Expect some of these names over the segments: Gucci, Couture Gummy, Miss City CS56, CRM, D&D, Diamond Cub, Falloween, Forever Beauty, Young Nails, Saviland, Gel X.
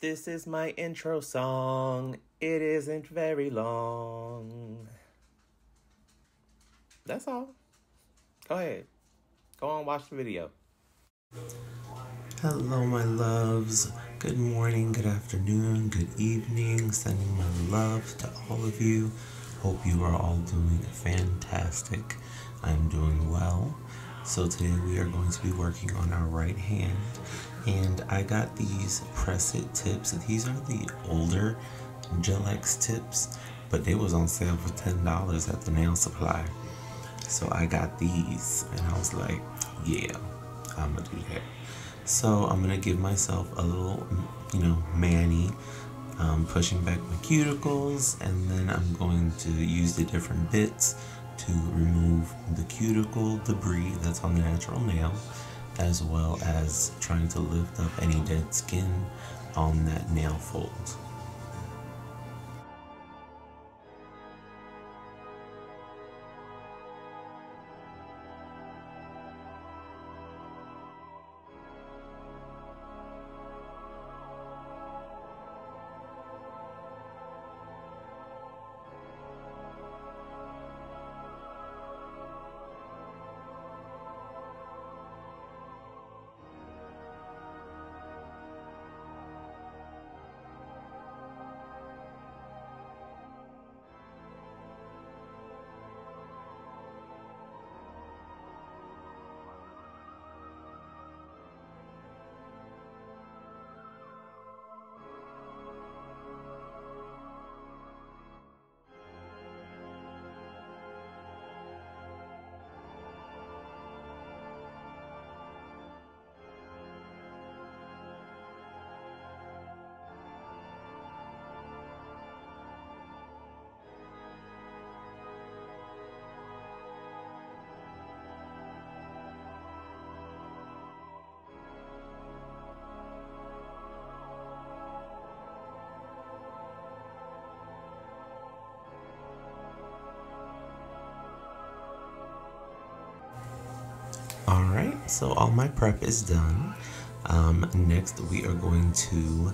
This is my intro song. It isn't very long. That's all. Go ahead. Go on, watch the video. Hello, my loves. Good morning, good afternoon, good evening. Sending my love to all of you. Hope you are all doing fantastic. I'm doing well. So today we are going to be working on our right hand. And I got these press it tips. These are the older Gel X tips, but they was on sale for $10 at the nail supply. So I got these and I was like, yeah, I'm gonna do that. So I'm gonna give myself a little, mani, pushing back my cuticles, and then I'm going to use the different bits to remove the cuticle debris that's on the natural nail, as well as trying to lift up any dead skin on that nail fold. Alright, so all my prep is done. Next we are going to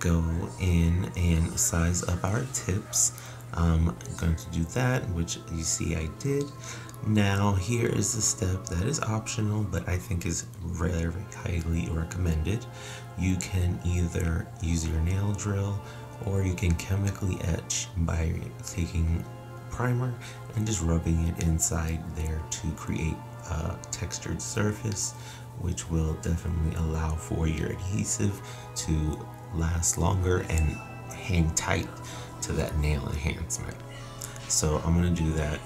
go in and size up our tips. I'm going to do that, which you see I did. Now here is the step that is optional, but I think is very highly recommended. You can either use your nail drill, or you can chemically etch by taking primer and just rubbing it inside there to create a textured surface, which will definitely allow for your adhesive to last longer and hang tight to that nail enhancement. So I'm going to do that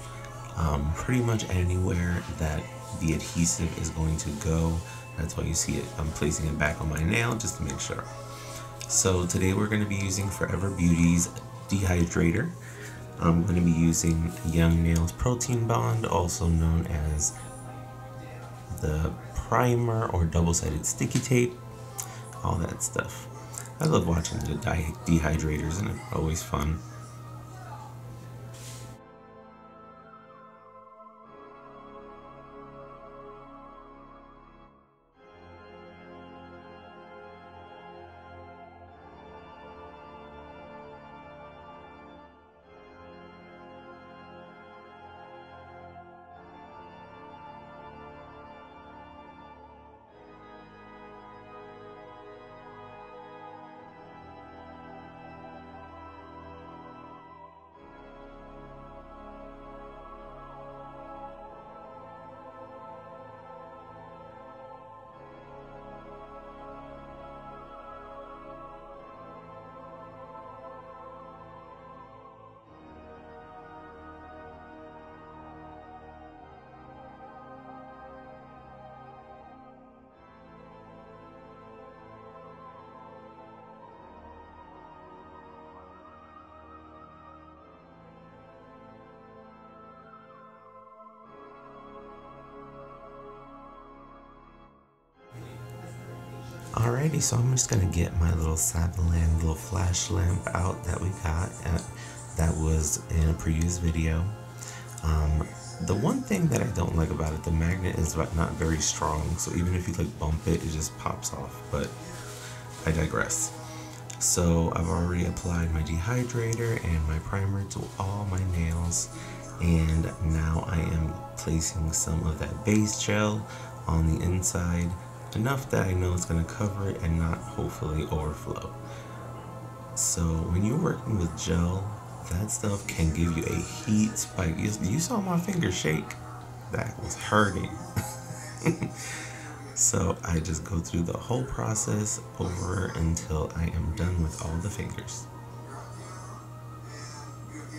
pretty much anywhere that the adhesive is going to go. That's why you see it. I'm placing it back on my nail just to make sure. So today we're going to be using Forever Beauty's dehydrator. I'm going to be using Young Nails Protein Bond, also known as the primer or double-sided sticky tape, all that stuff. I love watching the dehydrators, and it's always fun. Alrighty, so I'm just gonna get my little Sabaland little flash lamp out that we got that was in a previous video. The one thing that I don't like about it, the magnet is not very strong, so even if you like bump it, it just pops off, but I digress. So I've already applied my dehydrator and my primer to all my nails, and now I am placing some of that base gel on the inside, enough that I know it's going to cover it and not hopefully overflow. So when you're working with gel, that stuff can give you a heat spike. You saw my finger shake. That was hurting. So I just go through the whole process over until I am done with all the fingers.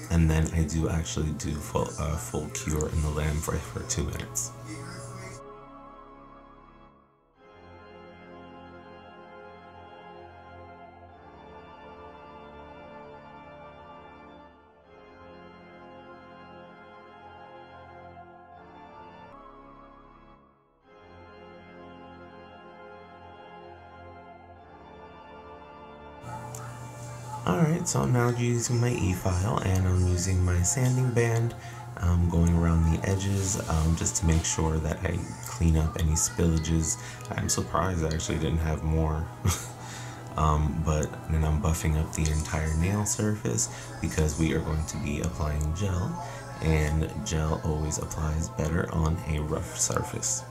And then I do actually do full cure in the lamp for 2 minutes. Alright, so I'm now using my e-file and I'm using my sanding band. I'm going around the edges just to make sure that I clean up any spillages. I'm surprised I actually didn't have more. But then I'm buffing up the entire nail surface because we are going to be applying gel, and gel always applies better on a rough surface.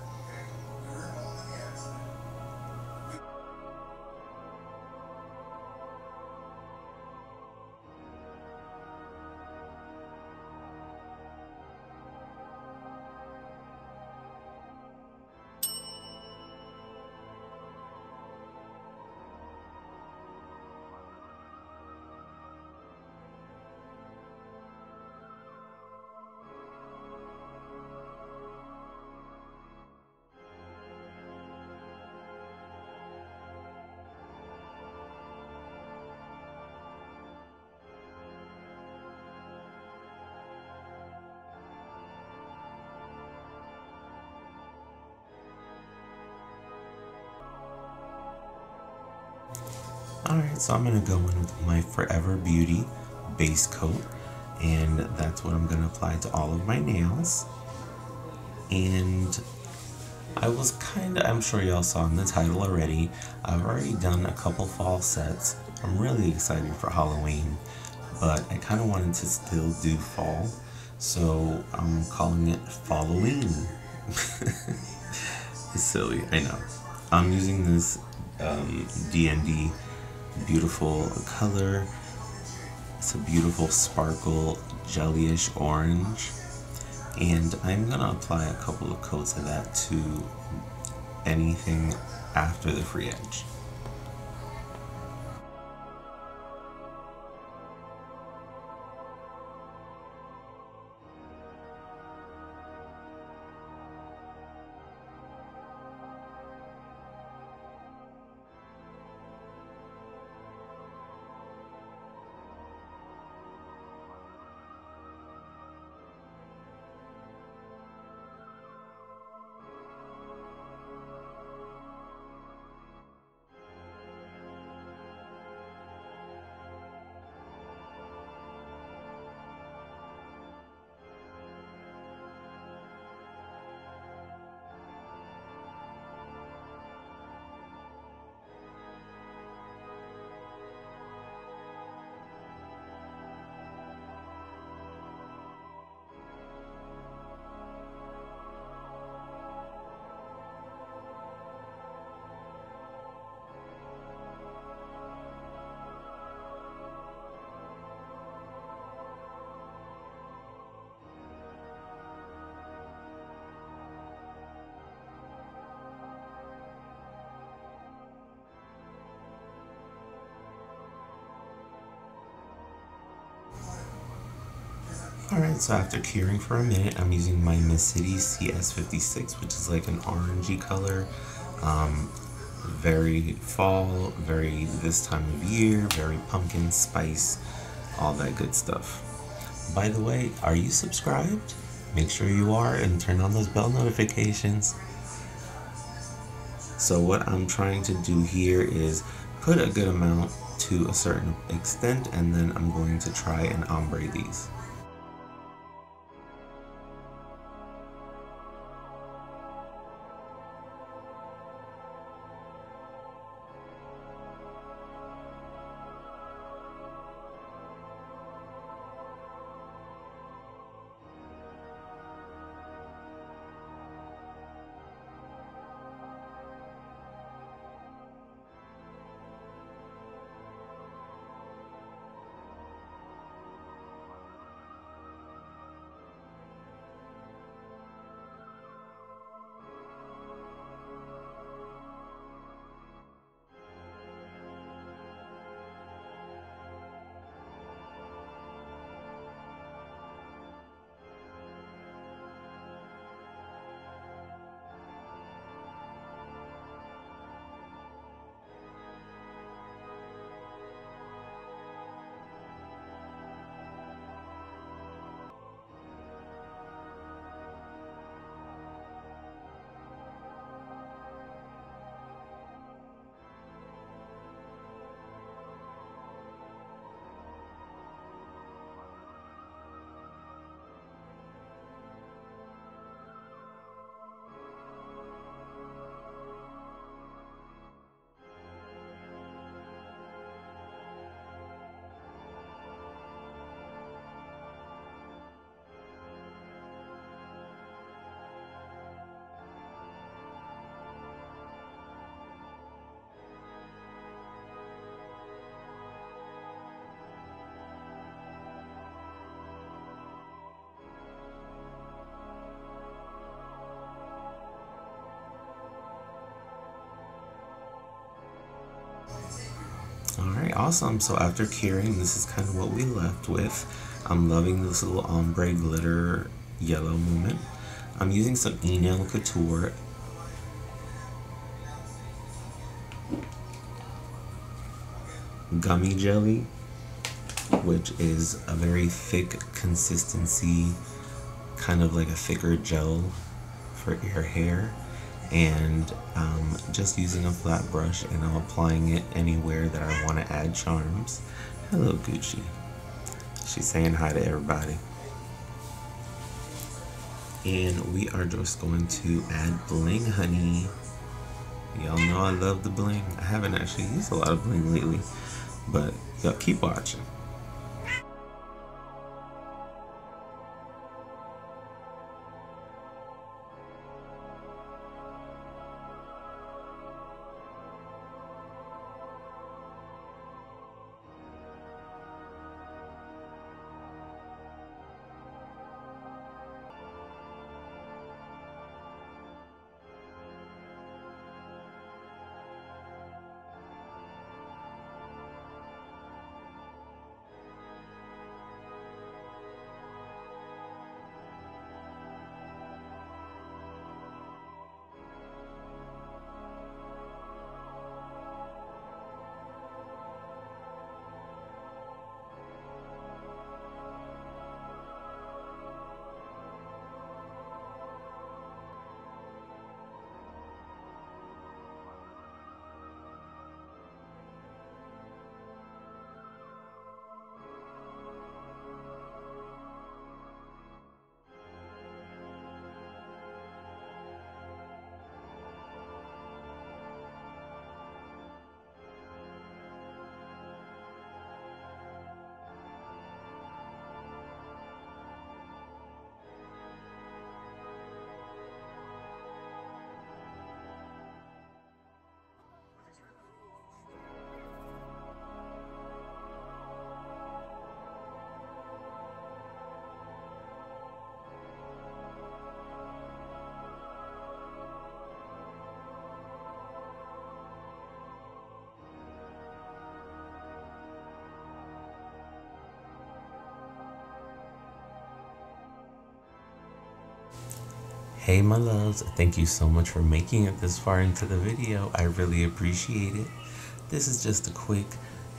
Alright, so I'm going to go in with my Forever Beauty base coat, and that's what I'm going to apply to all of my nails. And I was kind of, I'm sure y'all saw in the title already, I've already done a couple fall sets. I'm really excited for Halloween, but I kind of wanted to still do fall, so I'm calling it Falloween. It's silly, I know. I'm using this D&D beautiful color. It's a beautiful sparkle jellyish orange, and I'm gonna apply a couple of coats of that to anything after the free edge. Alright, so after curing for a minute, I'm using my Miss City CS56, which is like an orangey color. Very fall, very this time of year, very pumpkin spice, all that good stuff. By the way, are you subscribed? Make sure you are and turn on those bell notifications. So what I'm trying to do here is put a good amount to a certain extent, and then I'm going to try and ombre these. Alright, awesome. So after curing, this is kind of what we left with. I'm loving this little ombre glitter yellow moment. I'm using some E-Nail Couture. Gummy jelly, which is a very thick consistency, kind of like a thicker gel for your hair, and just using a flat brush, and I'm applying it anywhere that I want to add charms. Hello Gucci, she's saying hi to everybody. And we are just going to add bling, honey. Y'all know I love the bling. I haven't actually used a lot of bling lately, but y'all keep watching. Hey my loves, thank you so much for making it this far into the video. I really appreciate it. This is just a quick,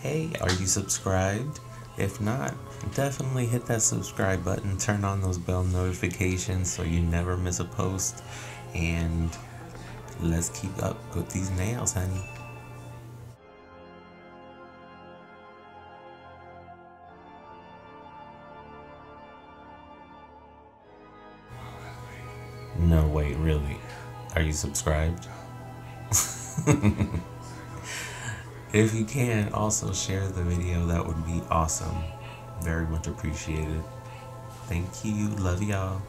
hey, are you subscribed? If not, definitely hit that subscribe button, turn on those bell notifications so you never miss a post, and let's keep up with these nails, honey. No, wait, really? Are you subscribed? If you can, also share the video. That would be awesome. Very much appreciated. Thank you. Love y'all.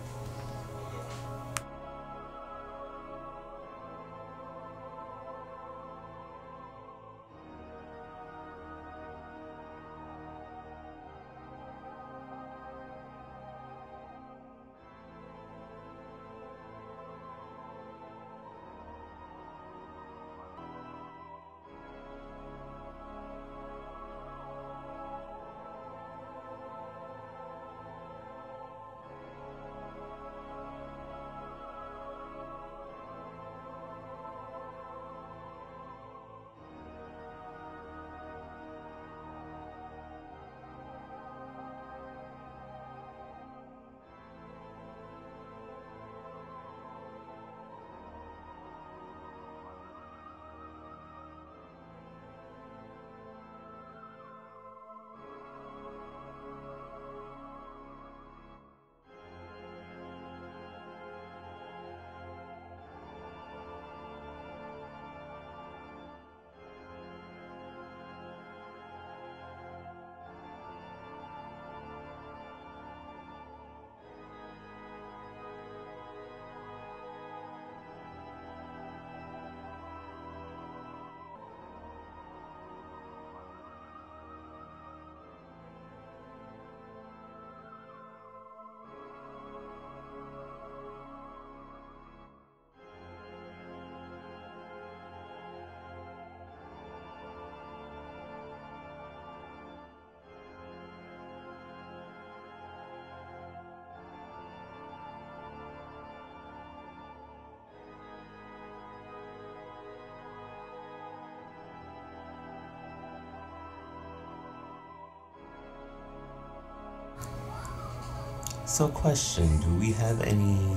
So question, do we have any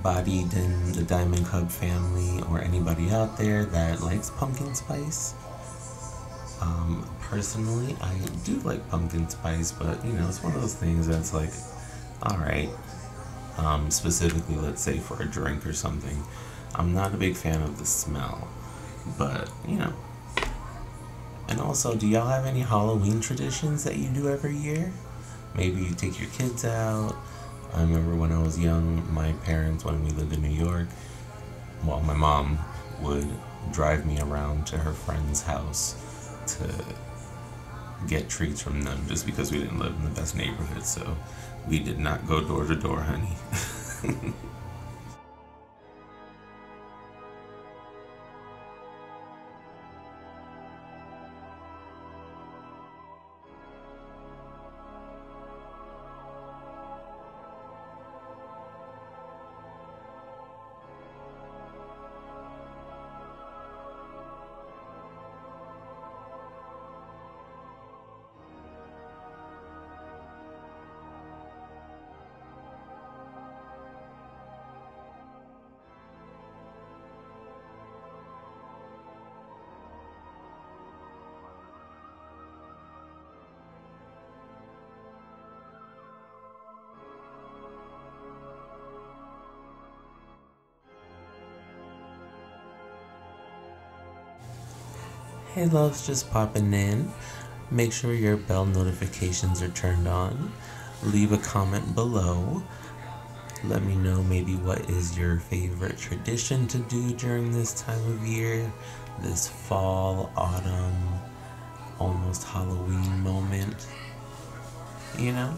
bodied in the Diamond Cub family or anybody out there that likes pumpkin spice? Personally, I do like pumpkin spice, but you know, it's one of those things that's like, alright. Specifically, let's say for a drink or something. I'm not a big fan of the smell, but you know. And also, do y'all have any Halloween traditions that you do every year? Maybe you take your kids out. I remember when I was young, my parents, when we lived in New York, well, my mom would drive me around to her friend's house to get treats from them just because we didn't live in the best neighborhood, so we did not go door to door, honey. Hey loves, just popping in. Make sure your bell notifications are turned on. Leave a comment below. Let me know maybe what is your favorite tradition to do during this time of year, this fall, autumn, almost Halloween moment, you know?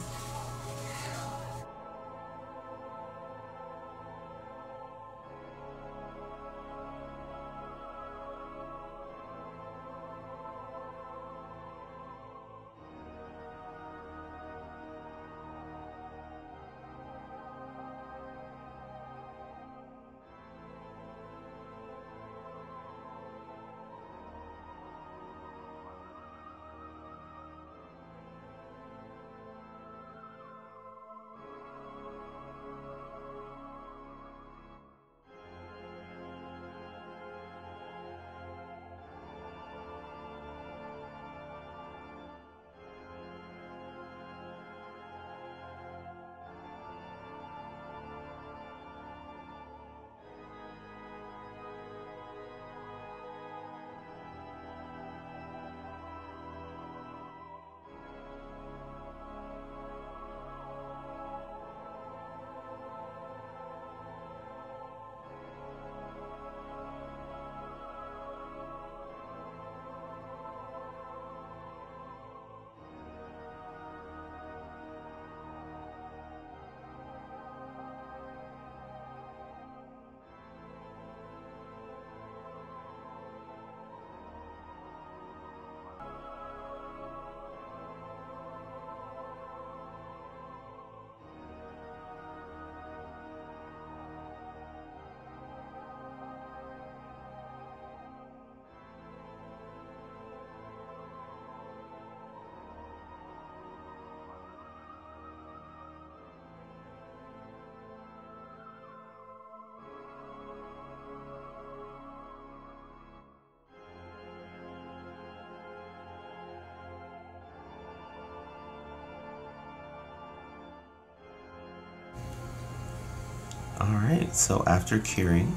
Alright, so after curing,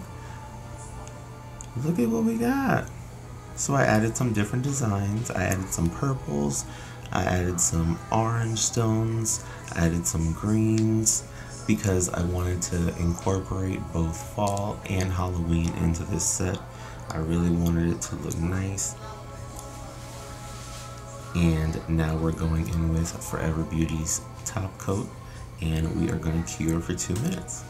look at what we got. So I added some different designs. I added some purples, I added some orange stones, I added some greens, because I wanted to incorporate both fall and Halloween into this set. I really wanted it to look nice. And now we're going in with Forever Beauty's top coat, and we are going to cure for 2 minutes.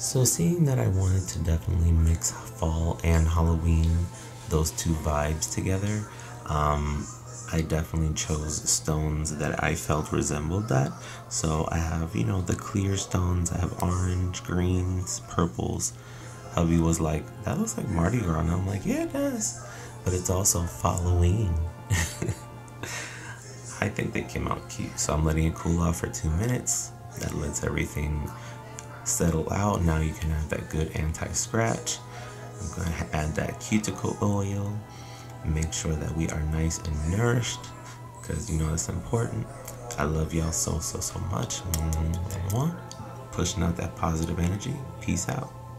So seeing that I wanted to definitely mix fall and Halloween, those two vibes together, I definitely chose stones that I felt resembled that. So I have, you know, the clear stones, I have orange, greens, purples. Hubby was like, that looks like Mardi Gras, and I'm like, yeah it does, but it's also Halloween. I think they came out cute, so I'm letting it cool off for 2 minutes. That lets everything settle out. Now you can have that good anti-scratch. I'm going to add that cuticle oil, make sure that we are nice and nourished, because you know it's important. I love y'all so much. Pushing out that positive energy. Peace out.